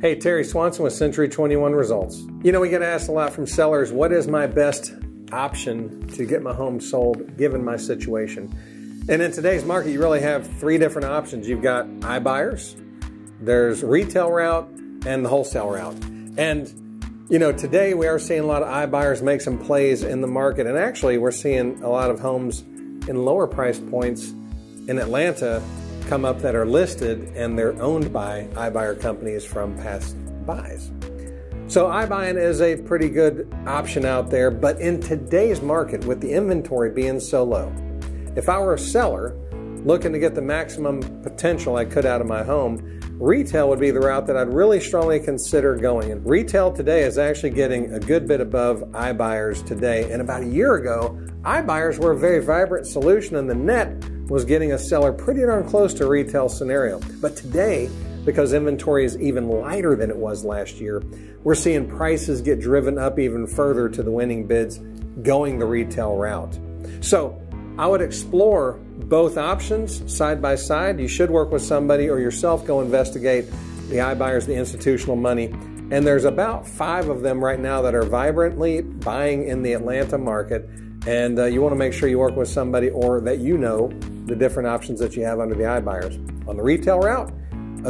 Hey, Terry Swanson with Century 21 Results. You know, we get asked a lot from sellers, what is my best option to get my home sold given my situation? And in today's market, you really have three different options. You've got iBuyers, there's retail route, and the wholesale route. And, you know, today we are seeing a lot of iBuyers make some plays in the market. And actually, we're seeing a lot of homes in lower price points in Atlanta come up that are listed and they're owned by iBuyer companies from past buys. So iBuying is a pretty good option out there, but in today's market with the inventory being so low, if I were a seller looking to get the maximum potential I could out of my home, retail would be the route that I'd really strongly consider going in. Retail today is actually getting a good bit above iBuyers today, and about a year ago, iBuyers were a very vibrant solution and the net was getting a seller pretty darn close to retail scenario. But today, because inventory is even lighter than it was last year, we're seeing prices get driven up even further to the winning bids going the retail route. So I would explore both options side by side. You should work with somebody or yourself, go investigate the iBuyers, the institutional money. And there's about 5 of them right now that are vibrantly buying in the Atlanta market. And you want to make sure you work with somebody or that you know the different options that you have under the iBuyers. On the retail route,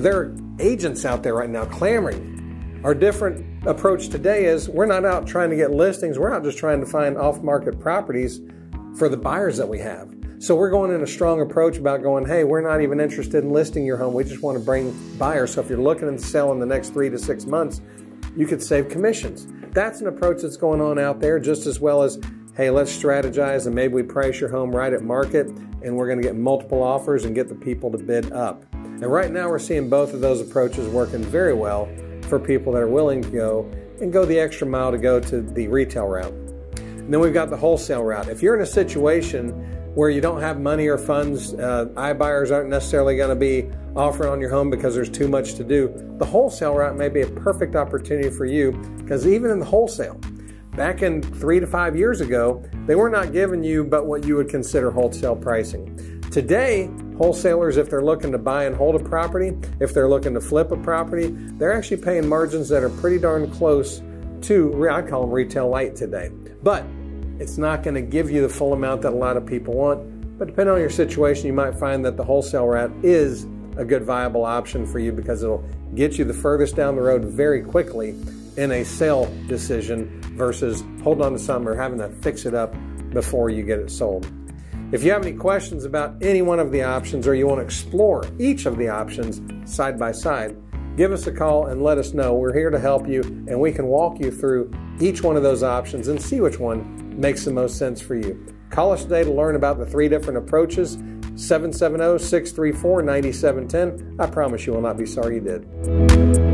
there are agents out there right now clamoring. Our different approach today is we're not out trying to get listings. We're out just trying to find off-market properties for the buyers that we have. So we're going in a strong approach about going, hey, we're not even interested in listing your home. We just want to bring buyers. So if you're looking to sell in the next 3 to 6 months, you could save commissions. That's an approach that's going on out there, just as well as, hey, let's strategize and maybe we price your home right at market and we're going to get multiple offers and get the people to bid up. And right now we're seeing both of those approaches working very well for people that are willing to go the extra mile to go to the retail route. And then we've got the wholesale route. If you're in a situation where you don't have money or funds, iBuyers aren't necessarily going to be offering on your home because there's too much to do, the wholesale route may be a perfect opportunity for you, because even in the wholesale, back in 3 to 5 years ago, they were not giving you but what you would consider wholesale pricing. Today, wholesalers, if they're looking to buy and hold a property, if they're looking to flip a property, they're actually paying margins that are pretty darn close to, I call them retail light today. But it's not going to give you the full amount that a lot of people want. But depending on your situation, you might find that the wholesale route is a good viable option for you, because it'll get you the furthest down the road very quickly in a sale decision versus holding on to something or having to fix it up before you get it sold. If you have any questions about any one of the options, or you want to explore each of the options side by side, give us a call and let us know. We're here to help you, and we can walk you through each one of those options and see which one makes the most sense for you. Call us today to learn about the 3 different approaches, 770-634-9710. I promise you will not be sorry you did.